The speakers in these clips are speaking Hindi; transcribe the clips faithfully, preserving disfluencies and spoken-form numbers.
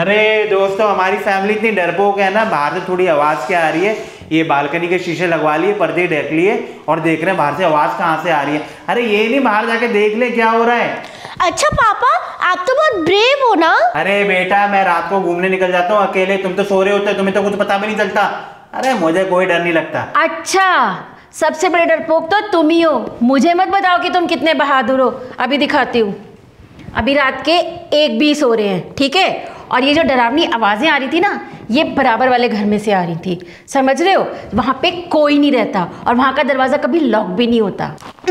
अरे दोस्तों, हमारी फैमिली इतनी डरपोक है ना, बाहर से थोड़ी आवाज़ क्या आ रही है, ये बालकनी के शीशे लगवा लिए, पर्दे ढक लिए और देख रहे हैं बाहर से आवाज़ कहाँ से आ रही है। अरे ये नहीं, बाहर जाके देख ले क्या हो रहा है। अच्छा पापा, आप तो बहुत ब्रेव हो ना। अरे बेटा, मैं रात को घूमने निकल जाता हूँ अकेले, तुम तो सो रहे होते, तुम्हें तो कुछ पता भी नहीं चलता। अरे मुझे कोई डर नहीं लगता। अच्छा, सबसे बड़े डरपोक तो तुम ही हो। मुझे मत बताओ कि तुम कितने बहादुर हो, अभी दिखाती हूँ। अभी रात के एक बीस हो रहे हैं, ठीक है, और ये जो डरावनी आवाज़ें आ रही थी ना, ये बराबर वाले घर में से आ रही थी, समझ रहे हो। वहाँ पे कोई नहीं रहता और वहाँ का दरवाज़ा कभी लॉक भी नहीं होता।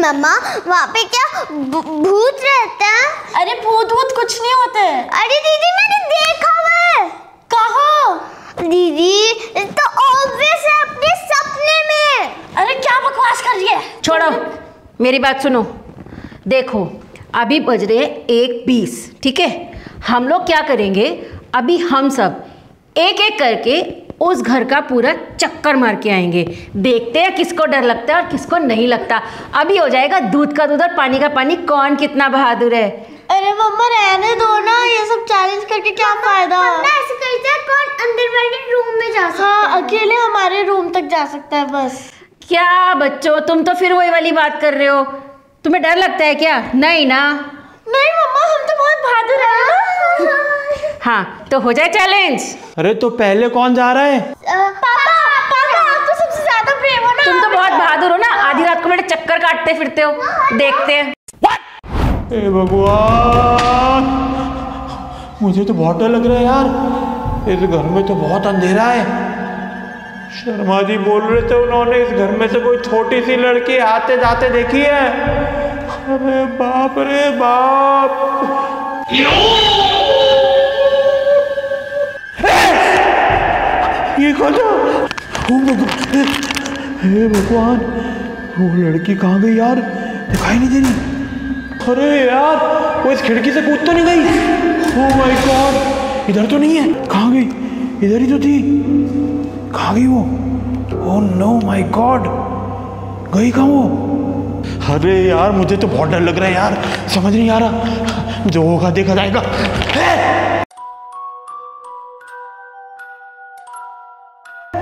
मम्मा, वहाँ पे क्या भूत रहता है? अरे भूत भूत कुछ नहीं होता है। अरे दीदी, मैंने देखा है। कहाँ? दीदी तो ऑब्वियस है, अपने सपने में। अरे क्या बकवास कर रही है, छोड़ो, मेरी बात सुनो। देखो अभी बज रहे हैं एक बीस, ठीक है, हम लोग क्या करेंगे, अभी हम सब एक एक करके उस घर का पूरा चक्कर मार के आएंगे, देखते हैं किसको डर लगता है और किसको नहीं लगता। अभी हो जाएगा दूध का दूध और पानी का पानी, कौन कितना बहादुर है। अरे मम्मा रहने दो ना, ये सब चैलेंज करके क्या फायदा। ऐसे करते हैं, कौन अंदर वाले रूम में जा सकता है? हाँ, अकेले हमारे रूम तक जा सकता है बस। क्या बच्चों, तुम तो फिर वही वाली बात कर रहे हो, तुम्हें डर लगता है क्या? नहीं ना। नहीं मम्मा, हम तो बहुत बहादुर हैं। हाँ तो हो जाए चैलेंज। अरे तो पहले कौन जा रहा है? पापा, पापा आप तो सबसे ज़्यादा प्रेम हो ना। तुम तो बहुत बहादुर हो ना, आधी रात को मेरे चक्कर काटते फिरते हो, देखते हैं। ए भगवान, मुझे तो बहुत डर लग रहा है यार, इस घर में तो बहुत अंधेरा है। शर्मा जी बोल रहे थे, उन्होंने इस घर में से कोई छोटी सी लड़की आते जाते देखी है। अरे बाप रे बाप, ये कौन था? हे भगवान, वो लड़की कहाँ गई यार, दिखाई नहीं दे रही। अरे यार, वो इस खिड़की से कूद तो नहीं गई? ओह माय गॉड, इधर तो नहीं है। कहाँ गई? इधर ही तो थी, कहाँ गई वो? ओह नो माय गॉड, गई कहाँ वो? अरे यार, मुझे तो बहुत डर लग रहा है यार, समझ नहीं आ रहा, जो होगा देखा जाएगा।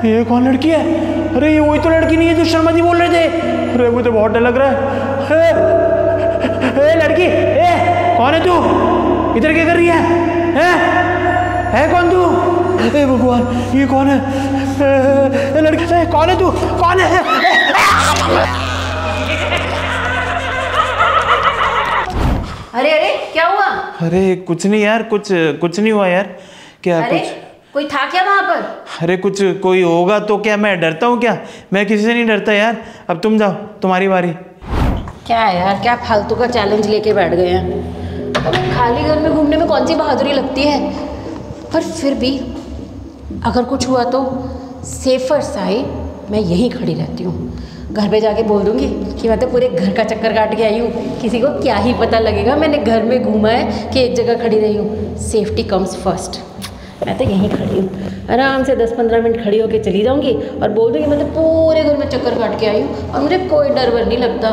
ये कौन लड़की है? अरे ये वही तो लड़की नहीं है जो शर्मा जी बोल रहे थे। अरे मुझे तो बहुत डर लग रहा है। ए, ए, लड़की, ए, कौन है तू? इधर क्या कर रही है? ए, ए, कौन तू? ए भगवान, ये कौन है? ए, ए, लड़की, ए, कौन है तू? कौन है? ए, अरे अरे क्या हुआ? अरे कुछ नहीं यार, कुछ कुछ नहीं हुआ यार। क्या अरे? कुछ कोई था क्या वहाँ पर? अरे कुछ कोई होगा तो क्या मैं डरता हूँ क्या? मैं किसी से नहीं डरता यार। अब तुम जाओ, तुम्हारी बारी। क्या यार, क्या फालतू का चैलेंज लेके बैठ गए हैं। तो खाली घर में घूमने में कौन सी बहादुरी लगती है, पर फिर भी अगर कुछ हुआ तो सेफर साइड मैं यहीं खड़ी रहती हूँ। घर पे जाके बोल दूँगी कि मैं तो पूरे घर का चक्कर काट के आई हूँ, किसी को क्या ही पता लगेगा मैंने घर में घूमा है कि एक जगह खड़ी रही हूँ। सेफ्टी कम्स फर्स्ट, मैं तो यहीं खड़ी हूँ। आराम से दस पंद्रह मिनट खड़ी होकर चली जाऊँगी और बोल दूँगी मैं तो पूरे घर में चक्कर काट के आई हूँ और मुझे कोई डर वर नहीं लगता।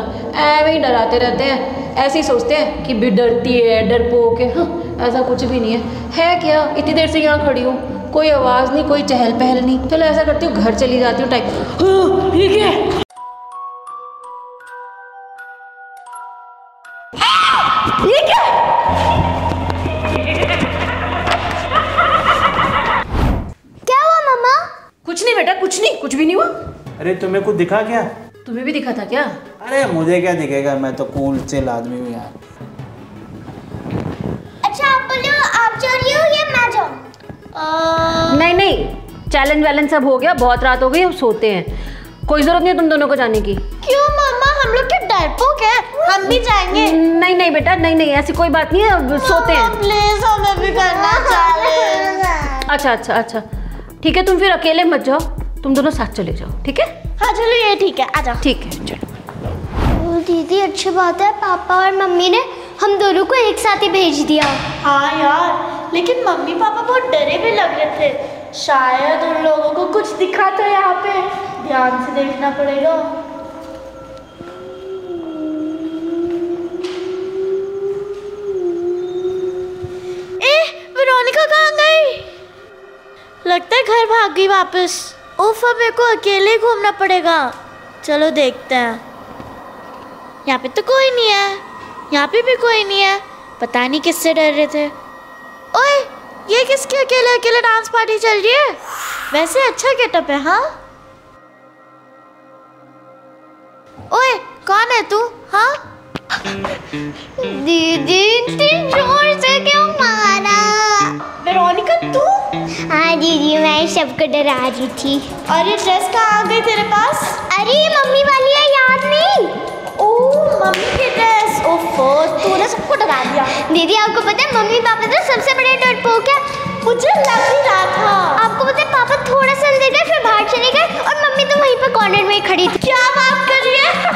ऐवे ही डराते रहते हैं, ऐसे ही सोचते हैं कि भी डरती है, डरपोक है। हाँ, ऐसा कुछ भी नहीं है। है क्या, इतनी देर से यहाँ खड़ी हूँ, कोई आवाज़ नहीं, कोई चहल पहल नहीं। चलो ऐसा करती हूँ, घर चली जाती हूँ टाइप, ठीक है। कुछ नहीं, कुछ भी नहीं हुआ। अरे तुम्हें कुछ दिखा क्या? तुम्हें भी दिखा था क्या? अरे मुझे क्या दिखेगा, मैं तो कूल चिल आदमी हूँ यार। अच्छा आप बोलो, आप जा रही हो या मैं जाऊँ? नहीं नहीं, चैलेंज वैलेंज सब हो गया, बहुत रात हो गई, अब सोते हैं। कोई जरूरत नहीं है तुम दोनों को जाने की। क्यों मम्मा, हम लोग क्या डरपोक है? हम भी जाएंगे। नहीं नहीं बेटा, नहीं नहीं, ऐसी कोई बात नहीं है, सोते हैं। प्लीज हमें भी करना चैलेंज। अच्छा अच्छा अच्छा ठीक है, तुम फिर अकेले मत जाओ, तुम दोनों साथ चले जाओ, ठीक है? हाँ चलो ये ठीक है, आ जाओ। ठीक है चलो। दीदी अच्छी बात है, पापा और मम्मी ने हम दोनों को एक साथ ही भेज दिया। हाँ यार, लेकिन मम्मी पापा बहुत डरे भी लग रहे थे, शायद उन लोगों को कुछ दिखा था। यहाँ पे ध्यान से देखना पड़ेगा। ए, वेरोनिका कहाँ गई? गई वापस। उफ, अब मेरे को अकेले घूमना पड़ेगा। चलो देखते हैं। यहाँ पे तो कोई नहीं है, यहाँ पे भी कोई नहीं है। पता नहीं किससे डर रहे थे। ओए, ये किसके अकेले अकेले डांस पार्टी चल रही है? वैसे अच्छा गेटअप है। हाँ, ओए कौन है तू? हाँ दीदी, इतनी जोर से क्यों मारा? वेरोनिका तू? हाँ दीदी, मैं सबको डरा रही थी। और ये ड्रेस कहाँ आ गई तेरे पास? अरे मम्मी वाली है, याद नहीं। ओ मम्मी की ड्रेस। ओफो, तूने सबको डरा दिया। दीदी आपको पता है मम्मी पापा तो सबसे बड़े डरपोक है। मुझे लग ही रहा था। आपको पता है पापा थोड़ा सा अंदर गए, फिर बाहर चले गए, और मम्मी तो वहीं पर कॉर्नर में खड़ी थी। क्या बात कर रही है?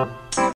Up.